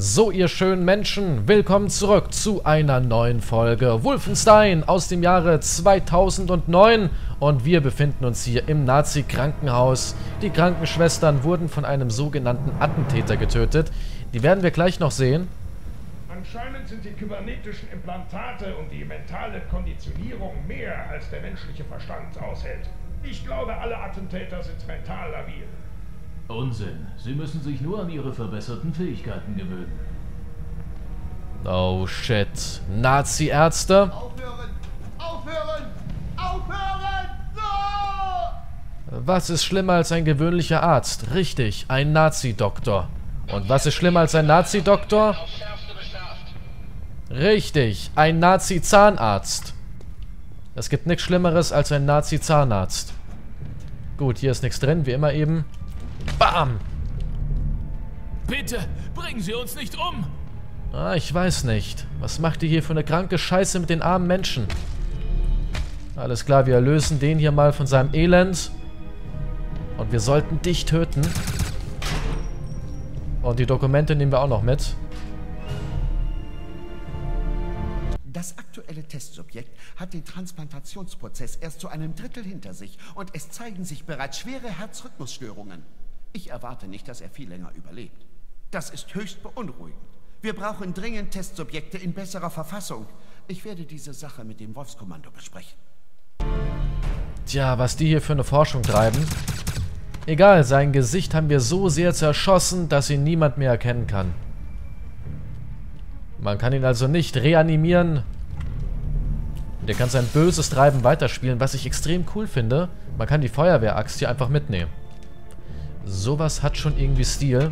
So, ihr schönen Menschen, willkommen zurück zu einer neuen Folge Wolfenstein aus dem Jahre 2009 und wir befinden uns hier im Nazi-Krankenhaus. Die Krankenschwestern wurden von einem sogenannten Attentäter getötet. Die werden wir gleich noch sehen. Anscheinend sind die kybernetischen Implantate und die mentale Konditionierung mehr als der menschliche Verstand aushält. Ich glaube, alle Attentäter sind mental labil. Unsinn. Sie müssen sich nur an ihre verbesserten Fähigkeiten gewöhnen. Oh shit. Nazi-Ärzte. Aufhören! Aufhören! Aufhören! No! Was ist schlimmer als ein gewöhnlicher Arzt? Richtig, ein Nazi-Doktor. Und was ist schlimmer als ein Nazi-Doktor? Richtig, ein Nazi-Zahnarzt. Es gibt nichts Schlimmeres als ein Nazi-Zahnarzt. Gut, hier ist nichts drin, wie immer eben. Bam! Bitte, bringen Sie uns nicht um! Ah, ich weiß nicht. Was macht ihr hier für eine kranke Scheiße mit den armen Menschen? Alles klar, wir erlösen den hier mal von seinem Elend. Und wir sollten dich töten. Und die Dokumente nehmen wir auch noch mit. Das aktuelle Testsubjekt hat den Transplantationsprozess erst zu einem Drittel hinter sich und es zeigen sich bereits schwere Herzrhythmusstörungen. Ich erwarte nicht, dass er viel länger überlebt. Das ist höchst beunruhigend. Wir brauchen dringend Testsubjekte in besserer Verfassung. Ich werde diese Sache mit dem Wolfskommando besprechen. Tja, was die hier für eine Forschung treiben. Egal, sein Gesicht haben wir so sehr zerschossen, dass ihn niemand mehr erkennen kann. Man kann ihn also nicht reanimieren. Der kann sein böses Treiben weiterspielen, was ich extrem cool finde. Man kann die Feuerwehraxt hier einfach mitnehmen. Sowas hat schon irgendwie Stil.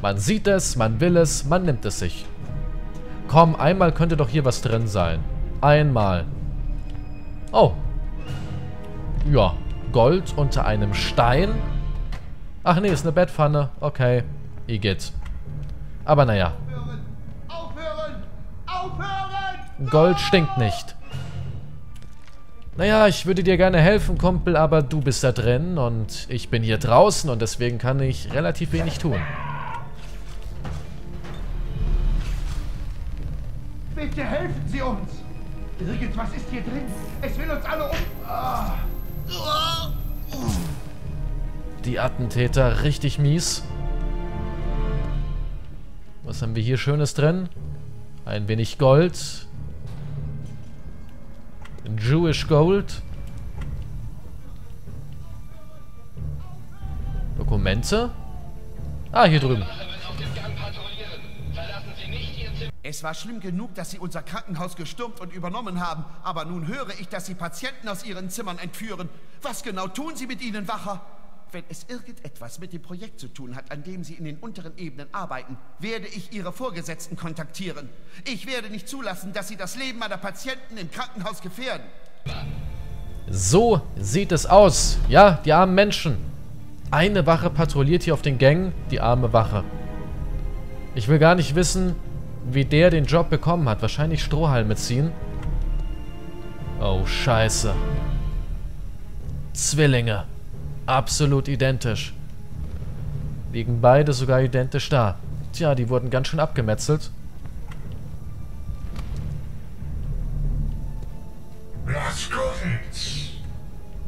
Man sieht es, man will es, man nimmt es sich. Komm, einmal könnte doch hier was drin sein. Einmal. Oh. Ja, Gold unter einem Stein. Ach nee, ist eine Bettpfanne. Okay, igitt. Aber naja. Gold stinkt nicht. Naja, ich würde dir gerne helfen, Kumpel, aber du bist da drin und ich bin hier draußen und deswegen kann ich relativ wenig tun. Bitte helfen Sie uns! Irgendwas ist hier drin. Es will uns alle um... Die Attentäter, richtig mies. Was haben wir hier Schönes drin? Ein wenig Gold. Jewish Gold. Dokumente? Ah, hier drüben. Es war schlimm genug, dass sie unser Krankenhaus gestürmt und übernommen haben, aber nun höre ich, dass sie Patienten aus ihren Zimmern entführen. Was genau tun sie mit ihnen, Wacher? Wenn es irgendetwas mit dem Projekt zu tun hat, an dem Sie in den unteren Ebenen arbeiten, werde ich Ihre Vorgesetzten kontaktieren. Ich werde nicht zulassen, dass Sie das Leben meiner Patienten im Krankenhaus gefährden. So sieht es aus. Ja, die armen Menschen. Eine Wache patrouilliert hier auf den Gängen, die arme Wache. Ich will gar nicht wissen, wie der den Job bekommen hat. Wahrscheinlich Strohhalme ziehen. Oh, Scheiße. Zwillinge. Absolut identisch. Liegen beide sogar identisch da. Tja, die wurden ganz schön abgemetzelt. Blazkowicz.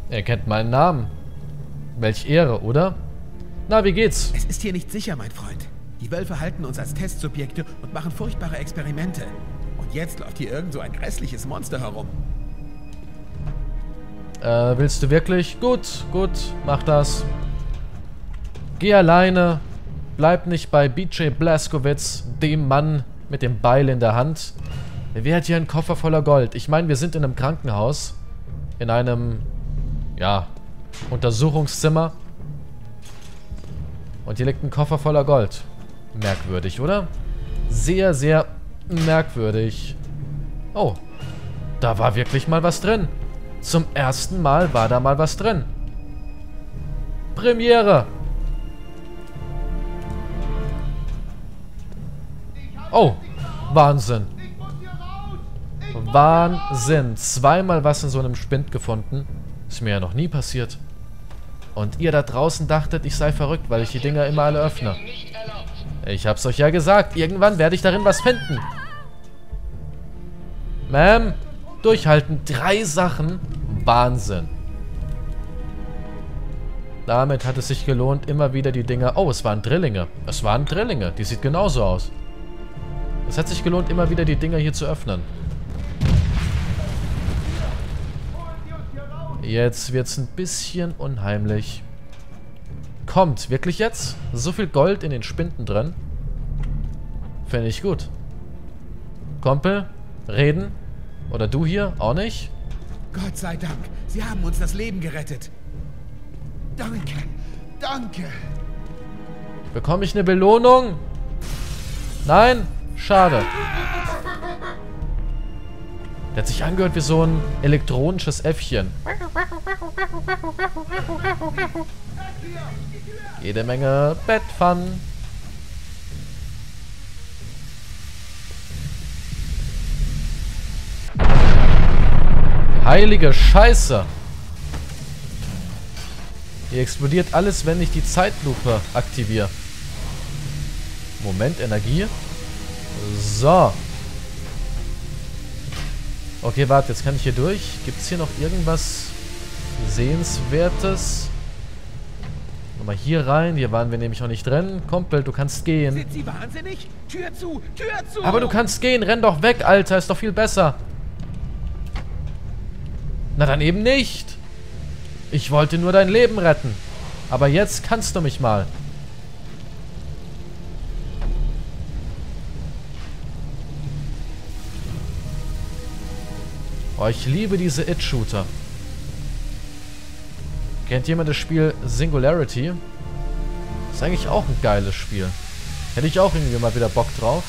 Er kennt meinen Namen. Welch Ehre, oder? Na, wie geht's? Es ist hier nicht sicher, mein Freund. Die Wölfe halten uns als Testsubjekte und machen furchtbare Experimente. Und jetzt läuft hier irgend so ein grässliches Monster herum. Willst du wirklich? Gut, gut, mach das. Geh alleine. Bleib nicht bei B.J. Blazkowicz, dem Mann mit dem Beil in der Hand. Wer hat hier einen Koffer voller Gold? Ich meine, wir sind in einem Krankenhaus. In einem, ja, Untersuchungszimmer. Und hier liegt ein Koffer voller Gold. Merkwürdig, oder? Sehr, sehr merkwürdig. Oh, da war wirklich mal was drin. Zum ersten Mal war da mal was drin. Premiere. Oh, Wahnsinn. Wahnsinn. Zweimal was in so einem Spind gefunden. Ist mir ja noch nie passiert. Und ihr da draußen dachtet, ich sei verrückt, weil ich die Dinger immer alle öffne. Ich hab's euch ja gesagt. Irgendwann werde ich darin was finden. Ma'am, durchhalten. 3 Sachen. Wahnsinn. Damit hat es sich gelohnt, immer wieder die Dinger... Oh, es waren Drillinge. Es waren Drillinge. Die sieht genauso aus. Es hat sich gelohnt, immer wieder die Dinger hier zu öffnen. Jetzt wird's ein bisschen unheimlich. Kommt, wirklich jetzt? So viel Gold in den Spinden drin. Finde ich gut. Kumpel, reden. Oder du hier, auch nicht. Gott sei Dank, Sie haben uns das Leben gerettet. Danke, danke. Bekomme ich eine Belohnung? Nein, schade. Der hat sich angehört wie so ein elektronisches Äffchen. Jede Menge Bettpfannen. Heilige Scheiße. Hier explodiert alles, wenn ich die Zeitlupe aktiviere. Moment, Energie. So. Okay, warte, jetzt kann ich hier durch. Gibt es hier noch irgendwas Sehenswertes? Nochmal hier rein. Hier waren wir nämlich noch nicht drin. Kumpel, du kannst gehen. Sind Sie wahnsinnig? Tür zu, Tür zu! Aber du kannst gehen. Renn doch weg, Alter. Ist doch viel besser. Na dann eben nicht. Ich wollte nur dein Leben retten. Aber jetzt kannst du mich mal. Oh, ich liebe diese It-Shooter. Kennt jemand das Spiel Singularity? Ist eigentlich auch ein geiles Spiel. Hätte ich auch irgendwie mal wieder Bock drauf.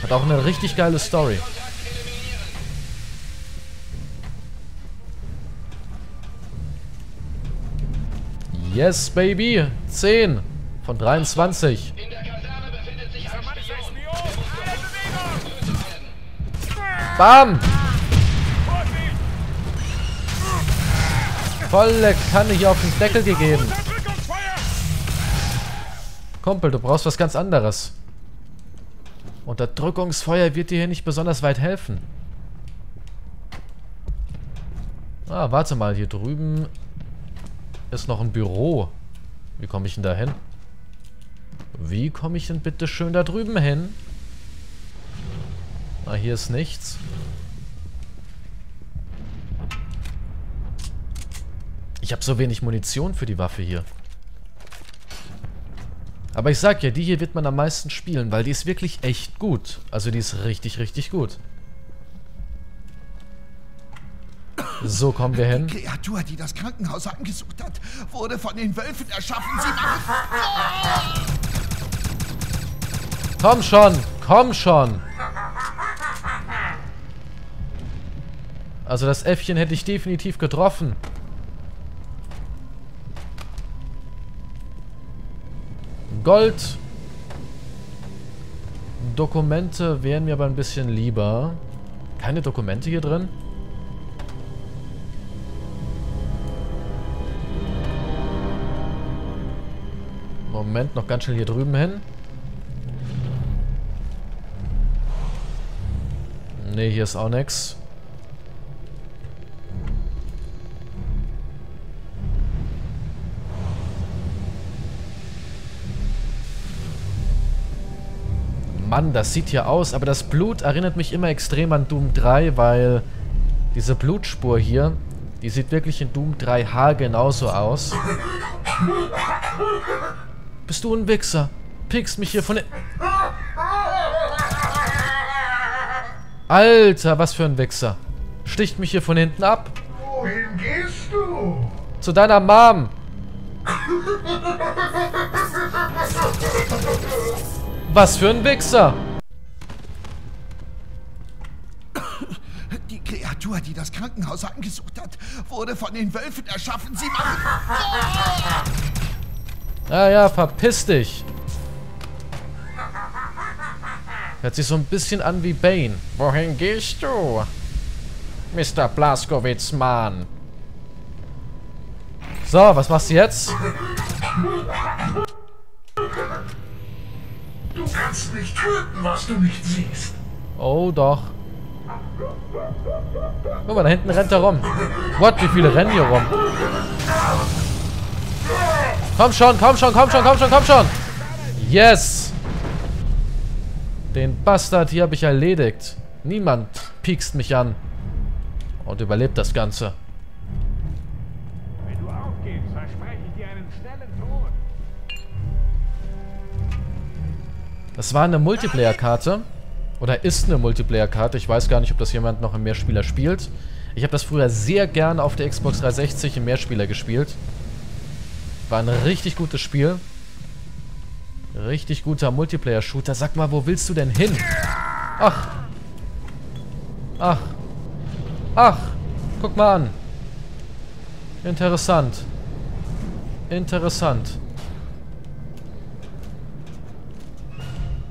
Hat auch eine richtig geile Story. Yes, Baby. 10 von 23. Bam! Volle Kanne hier auf den Deckel gegeben. Kumpel, du brauchst was ganz anderes. Unterdrückungsfeuer wird dir hier nicht besonders weit helfen. Ah, warte mal. Hier drüben ist noch ein Büro. Wie komme ich denn da hin? Wie komme ich denn bitte schön da drüben hin? Ah, hier ist nichts. Ich habe so wenig Munition für die Waffe hier. Aber ich sag ja, die hier wird man am meisten spielen, weil die ist wirklich echt gut. Also die ist richtig, richtig gut. So kommen wir hin. Die Kreatur, die das Krankenhaus heimgesucht hat, wurde von den Wölfen erschaffen. Sie machen... Komm schon, komm schon. Also das Äffchen hätte ich definitiv getroffen. Gold. Dokumente wären mir aber ein bisschen lieber. Keine Dokumente hier drin? Moment, noch ganz schnell hier drüben hin. Ne, hier ist auch nichts. Mann, das sieht hier aus, aber das Blut erinnert mich immer extrem an Doom 3, weil diese Blutspur hier, die sieht wirklich in Doom 3H genauso aus. Bist du ein Wichser? Pickst mich hier von der... Alter, was für ein Wichser. Sticht mich hier von hinten ab. Wohin gehst du? Zu deiner Mom. Was für ein Wichser! Die Kreatur, die das Krankenhaus heimgesucht hat, wurde von den Wölfen erschaffen. Sie machen... Ja, verpiss dich! Hört sich so ein bisschen an wie Bane. Wohin gehst du? Mr. Blazkowicz, Mann. So, was machst du jetzt? kannst nicht töten, was du nicht siehst. Oh doch. Guck mal, da hinten rennt er rum. Gott, wie viele rennen hier rum? Komm schon, komm schon, komm schon, komm schon, komm schon. Yes. Den Bastard hier habe ich erledigt. Niemand piekst mich an. Und überlebt das Ganze. Wenn du aufgibst, verspreche ich dir einen schnellen Tod. Das war eine Multiplayer-Karte. Oder ist eine Multiplayer-Karte. Ich weiß gar nicht, ob das jemand noch im Mehrspieler spielt. Ich habe das früher sehr gern auf der Xbox 360 im Mehrspieler gespielt. War ein richtig gutes Spiel. Richtig guter Multiplayer-Shooter. Sag mal, wo willst du denn hin? Ach. Ach. Ach. Guck mal an. Interessant. Interessant.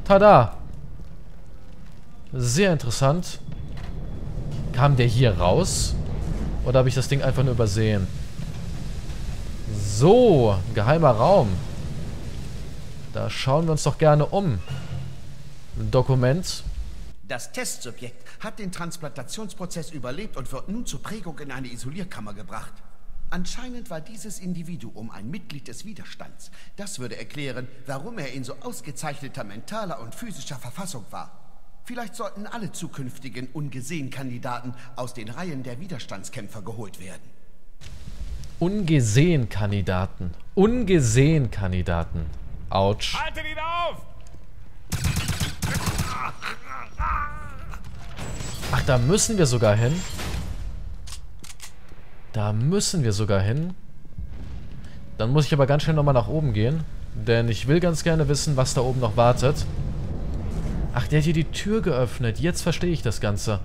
Tada. Sehr interessant. Kam der hier raus? Oder habe ich das Ding einfach nur übersehen? So, geheimer Raum. Da schauen wir uns doch gerne um. Dokument. Das Testsubjekt hat den Transplantationsprozess überlebt und wird nun zur Prägung in eine Isolierkammer gebracht. Anscheinend war dieses Individuum ein Mitglied des Widerstands. Das würde erklären, warum er in so ausgezeichneter mentaler und physischer Verfassung war. Vielleicht sollten alle zukünftigen ungesehenen Kandidaten aus den Reihen der Widerstandskämpfer geholt werden. Ungesehen Kandidaten. Ungesehen Kandidaten. Autsch. Haltet ihn auf! Ach, da müssen wir sogar hin. Da müssen wir sogar hin. Dann muss ich aber ganz schnell nochmal nach oben gehen. Denn ich will ganz gerne wissen, was da oben noch wartet. Ach, der hat hier die Tür geöffnet. Jetzt verstehe ich das Ganze.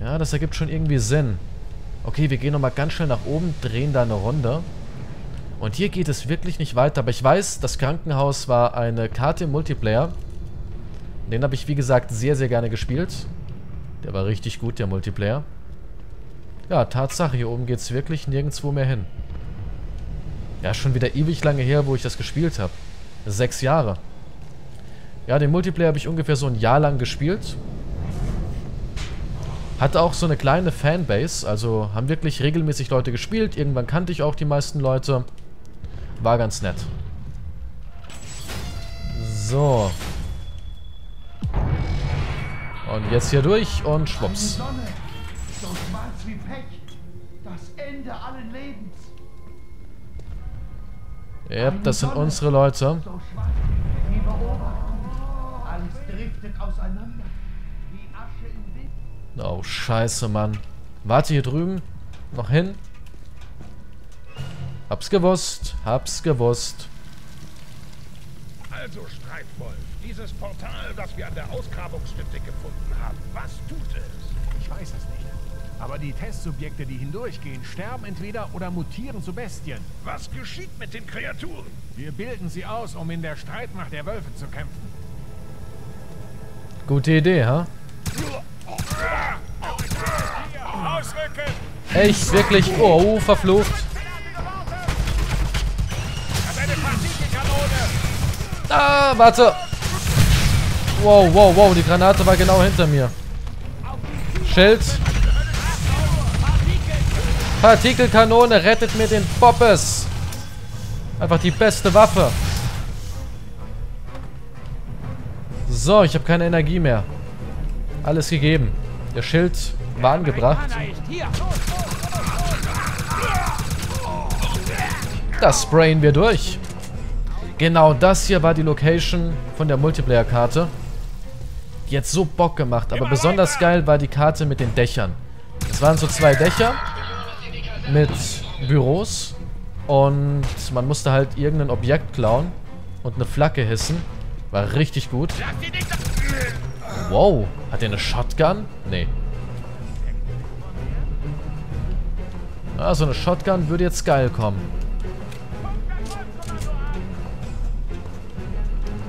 Ja, das ergibt schon irgendwie Sinn. Okay, wir gehen nochmal ganz schnell nach oben, drehen da eine Runde. Und hier geht es wirklich nicht weiter. Aber ich weiß, das Krankenhaus war eine Karte im Multiplayer. Den habe ich, wie gesagt, sehr, sehr gerne gespielt. Der war richtig gut, der Multiplayer. Ja, Tatsache, hier oben geht es wirklich nirgendwo mehr hin. Ja, schon wieder ewig lange her, wo ich das gespielt habe. 6 Jahre. Ja, den Multiplayer habe ich ungefähr so ein Jahr lang gespielt. Hatte auch so eine kleine Fanbase, also haben wirklich regelmäßig Leute gespielt. Irgendwann kannte ich auch die meisten Leute. War ganz nett. So. Und jetzt hier durch und schwupps. Eine Sonne, so schwarz wie Pech, das Ende allen Lebens. Ja, das sind unsere Leute. So schwarz wie Pech, die beobachten. Alles driftet auseinander. Oh, scheiße, Mann. Warte hier drüben. Noch hin. Hab's gewusst. Hab's gewusst. Also, Streitwolf, dieses Portal, das wir an der Ausgrabungsstätte gefunden haben, was tut es? Ich weiß es nicht. Aber die Testsubjekte, die hindurchgehen, sterben entweder oder mutieren zu Bestien. Was geschieht mit den Kreaturen? Wir bilden sie aus, um in der Streitmacht der Wölfe zu kämpfen. Gute Idee, ha? Echt, wirklich? Oh, verflucht. Ah, warte. Wow, wow, wow. Die Granate war genau hinter mir. Schild. Partikelkanone, rettet mir den Poppes. Einfach die beste Waffe. So, ich habe keine Energie mehr. Alles gegeben. Der Schild war angebracht. Das sprayen wir durch. Genau das hier war die Location von der Multiplayer-Karte. Die hat so Bock gemacht, aber besonders geil war die Karte mit den Dächern. Es waren so 2 Dächer mit Büros und man musste halt irgendein Objekt klauen und eine Flagge hissen. War richtig gut. Wow, hat der eine Shotgun? Nee. Ah, so eine Shotgun würde jetzt geil kommen.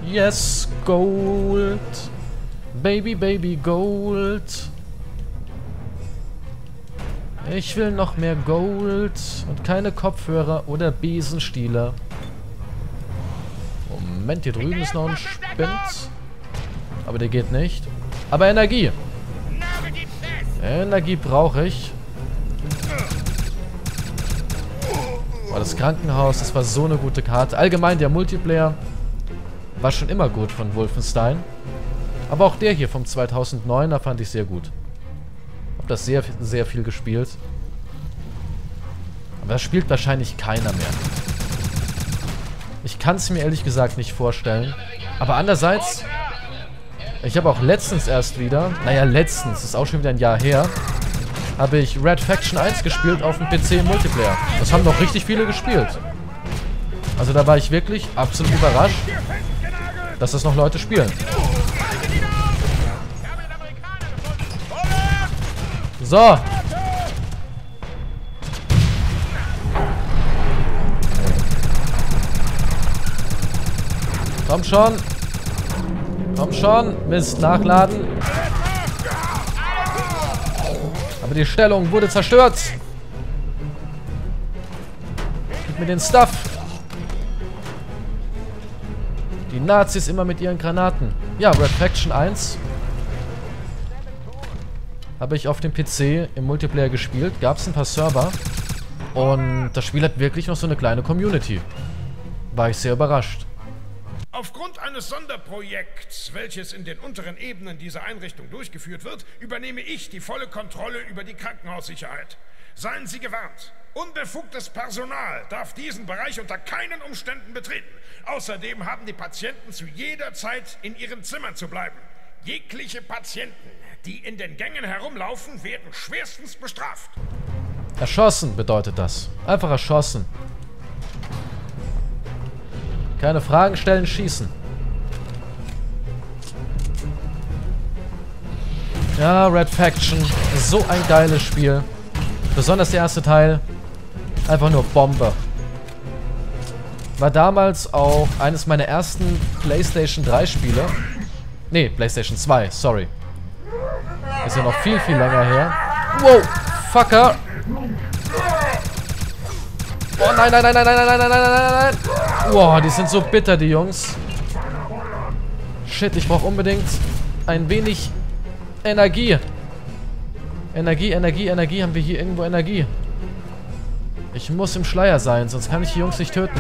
Yes, Gold. Baby, Baby, Gold. Ich will noch mehr Gold und keine Kopfhörer oder Besenstiele. Oh Moment, hier drüben ist noch ein Spind. Aber der geht nicht. Aber Energie. Energie brauche ich. Boah, das Krankenhaus, das war so eine gute Karte. Allgemein der Multiplayer war schon immer gut von Wolfenstein. Aber auch der hier vom 2009er fand ich sehr gut. Hab das sehr, sehr viel gespielt. Aber das spielt wahrscheinlich keiner mehr. Ich kann es mir ehrlich gesagt nicht vorstellen. Aber andererseits... Ich habe auch letztens erst wieder... Naja, letztens. Ist auch schon wieder ein Jahr her. Habe ich Red Faction 1 gespielt auf dem PC im Multiplayer. Das haben noch richtig viele gespielt. Also da war ich wirklich absolut überrascht, dass das noch Leute spielen. So. Komm schon. Komm schon. Mist, nachladen. Aber die Stellung wurde zerstört. Gib mir den Stuff. Die Nazis immer mit ihren Granaten. Ja, Red Faction 1. Habe ich auf dem PC im Multiplayer gespielt. Gab es ein paar Server. Und das Spiel hat wirklich noch so eine kleine Community. War ich sehr überrascht. Aufgrund eines Sonderprojekts, welches in den unteren Ebenen dieser Einrichtung durchgeführt wird, übernehme ich die volle Kontrolle über die Krankenhaussicherheit. Seien Sie gewarnt, unbefugtes Personal darf diesen Bereich unter keinen Umständen betreten. Außerdem haben die Patienten zu jeder Zeit in ihren Zimmern zu bleiben. Jegliche Patienten, die in den Gängen herumlaufen, werden schwerstens bestraft. Erschossen bedeutet das. Einfach erschossen. Keine Fragen stellen, schießen. Ja, Red Faction. So ein geiles Spiel. Besonders der erste Teil. Einfach nur Bombe. War damals auch eines meiner ersten PlayStation 3 Spiele. Ne, PlayStation 2, sorry. Ist ja noch viel, viel länger her. Wow, Fucker. Oh nein, nein, nein, nein, nein, nein, nein, nein, nein. Wow, die sind so bitter, die Jungs. Shit, ich brauche unbedingt ein wenig Energie. Energie, Energie, Energie. Haben wir hier irgendwo Energie? Ich muss im Schleier sein, sonst kann ich die Jungs nicht töten.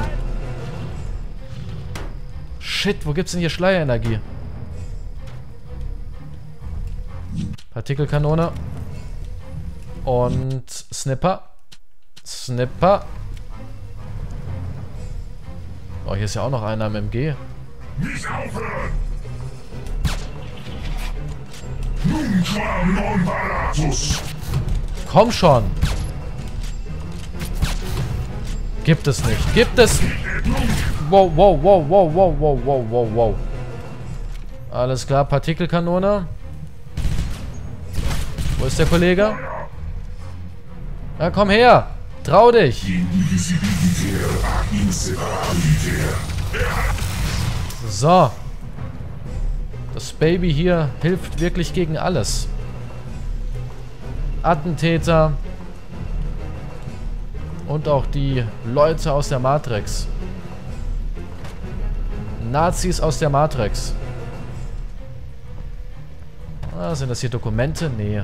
Shit, wo gibt's denn hier Schleierenergie? Partikelkanone. Und Snipper. Snipper. Oh, hier ist ja auch noch einer am MG. Nicht aufhören! Komm schon! Gibt es nicht. Gibt es... Wow, wow, wow, wow, wow, wow, wow, wow, wow. Alles klar, Partikelkanone. Wo ist der Kollege? Na, komm her! Trau dich! So. Das Baby hier hilft wirklich gegen alles. Attentäter. Und auch die Leute aus der Matrix. Nazis aus der Matrix. Ah, sind das hier Dokumente? Nee.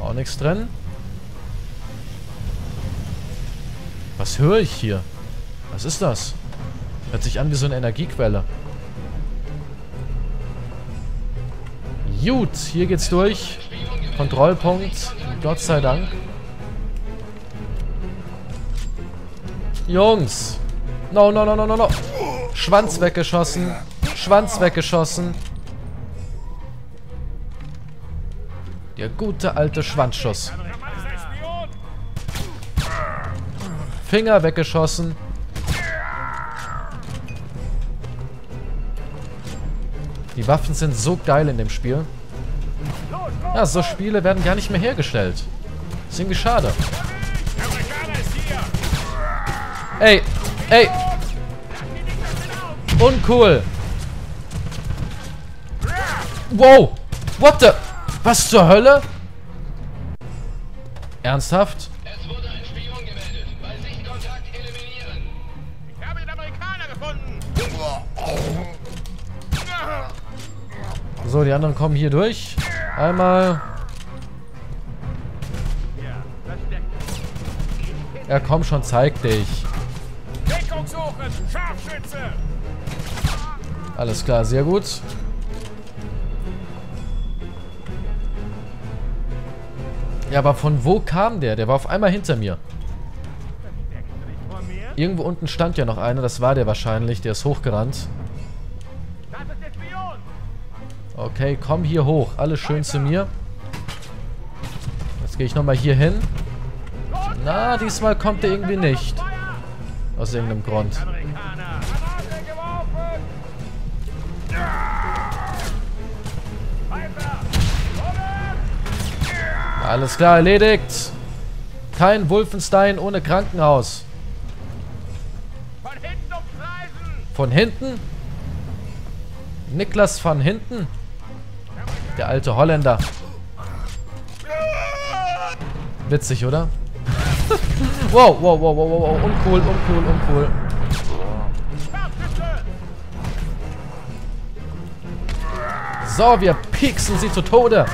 Auch nichts drin. Was höre ich hier? Was ist das? Hört sich an wie so eine Energiequelle. Gut, hier geht's durch. Kontrollpunkt. Gott sei Dank. Jungs. No, no, no, no, no, no. Schwanz weggeschossen. Schwanz weggeschossen. Der gute alte Schwanzschuss. Finger weggeschossen. Die Waffen sind so geil in dem Spiel. Ja, so Spiele werden gar nicht mehr hergestellt. Ist irgendwie schade. Ey, ey. Uncool. Wow. What the... Was zur Hölle? Ernsthaft? Es wurde ein Spion gemeldet. Bei Sichtkontakt eliminiert. gefunden. So, die anderen kommen hier durch. Einmal. Ja, komm schon, zeig dich. Alles klar, sehr gut. Ja, aber von wo kam der? Der war auf einmal hinter mir. Irgendwo unten stand ja noch einer. Das war der wahrscheinlich. Der ist hochgerannt. Okay, komm hier hoch. Alles schön zu mir. Jetzt gehe ich nochmal hier hin. Na, diesmal kommt der irgendwie nicht. Aus irgendeinem Grund. Alles klar, erledigt. Kein Wolfenstein ohne Krankenhaus. Von hinten umkreisen. Von hinten? Niklas von hinten? Der alte Holländer. Witzig, oder? Wow, wow, wow, wow, wow, uncool, uncool, uncool. So, wir pieksen sie zu Tode.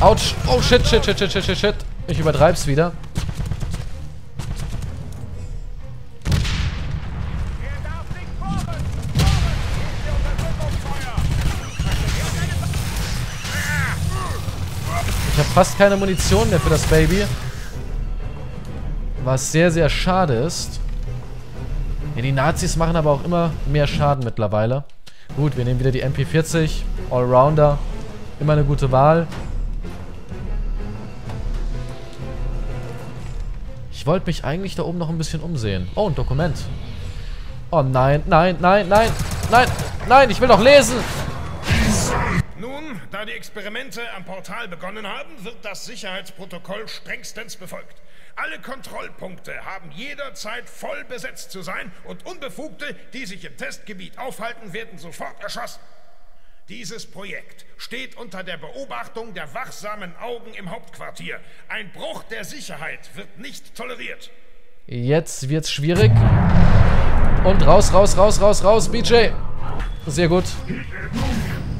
Autsch. Oh, shit, shit, shit, shit, shit, shit. Ich übertreib's wieder. Ich habe fast keine Munition mehr für das Baby. Was sehr, sehr schade ist. Ja, die Nazis machen aber auch immer mehr Schaden mittlerweile. Gut, wir nehmen wieder die MP40. Allrounder. Immer eine gute Wahl. Ich wollte mich eigentlich da oben noch ein bisschen umsehen. Oh, ein Dokument. Oh nein, nein, nein, nein, nein, nein, ich will doch lesen. Nun, da die Experimente am Portal begonnen haben, wird das Sicherheitsprotokoll strengstens befolgt. Alle Kontrollpunkte haben jederzeit voll besetzt zu sein und Unbefugte, die sich im Testgebiet aufhalten, werden sofort erschossen. Dieses Projekt steht unter der Beobachtung der wachsamen Augen im Hauptquartier. Ein Bruch der Sicherheit wird nicht toleriert. Jetzt wird's schwierig. Und raus, raus, raus, raus, raus, BJ. Sehr gut.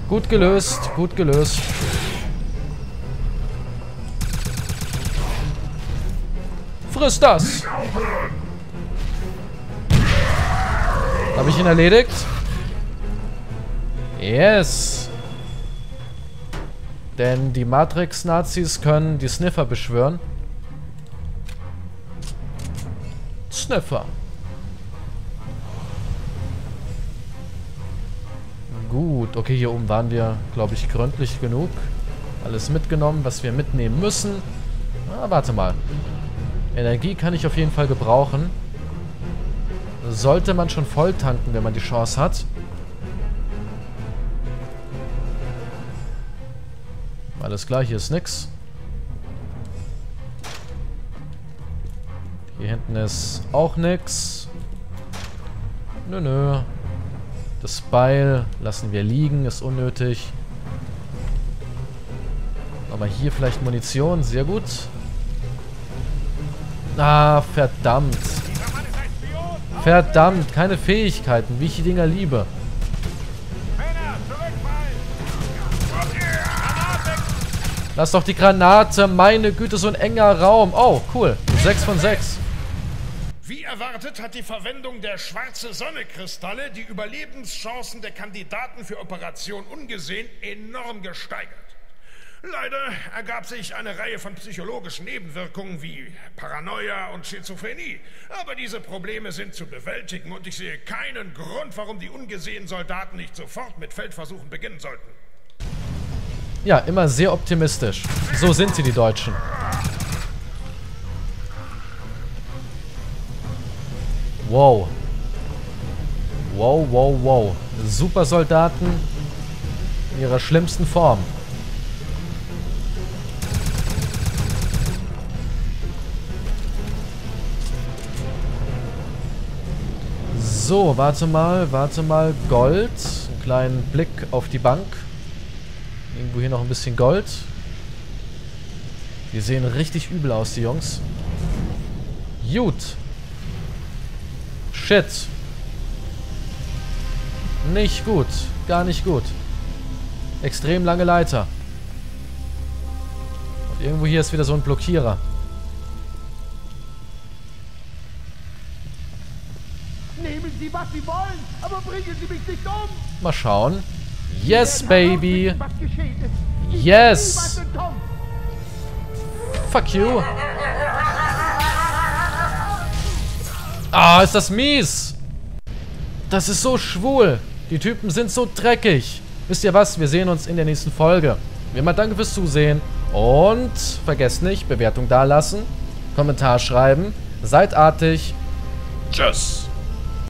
Gut gelöst, gut gelöst. Friss das. Habe ich ihn erledigt? Yes! Denn die Matrix-Nazis können die Sniffer beschwören. Sniffer. Gut, okay, hier oben waren wir, glaube ich, gründlich genug. Alles mitgenommen, was wir mitnehmen müssen. Na, warte mal. Energie kann ich auf jeden Fall gebrauchen. Sollte man schon voll tanken, wenn man die Chance hat. Alles klar, hier ist nix. Hier hinten ist auch nix. Nö, nö. Das Beil lassen wir liegen, ist unnötig. Nochmal hier vielleicht Munition, sehr gut. Ah, verdammt. Verdammt, keine Fähigkeiten, wie ich die Dinger liebe. Lass doch die Granate, meine Güte, so ein enger Raum. Oh, cool. 6 von 6. Wie erwartet hat die Verwendung der Schwarze-Sonne-Kristalle die Überlebenschancen der Kandidaten für Operation Ungesehen enorm gesteigert. Leider ergab sich eine Reihe von psychologischen Nebenwirkungen wie Paranoia und Schizophrenie. Aber diese Probleme sind zu bewältigen und ich sehe keinen Grund, warum die ungesehenen Soldaten nicht sofort mit Feldversuchen beginnen sollten. Ja, immer sehr optimistisch. So sind sie, die Deutschen. Wow. Wow, wow, wow. Supersoldaten in ihrer schlimmsten Form. So, warte mal, warte mal. Gold. Einen kleinen Blick auf die Bank. Irgendwo hier noch ein bisschen Gold. Die sehen richtig übel aus, die Jungs. Gut. Shit. Nicht gut. Gar nicht gut. Extrem lange Leiter. Und irgendwo hier ist wieder so ein Blockierer. Nehmen Sie, was Sie wollen, aber bringen Sie mich nicht um. Mal schauen. Yes, baby. Yes. Fuck you. Ah, ist das mies. Das ist so schwul. Die Typen sind so dreckig. Wisst ihr was? Wir sehen uns in der nächsten Folge. Wie immer, danke fürs Zusehen. Und vergesst nicht, Bewertung dalassen, Kommentar schreiben. Seid artig. Tschüss.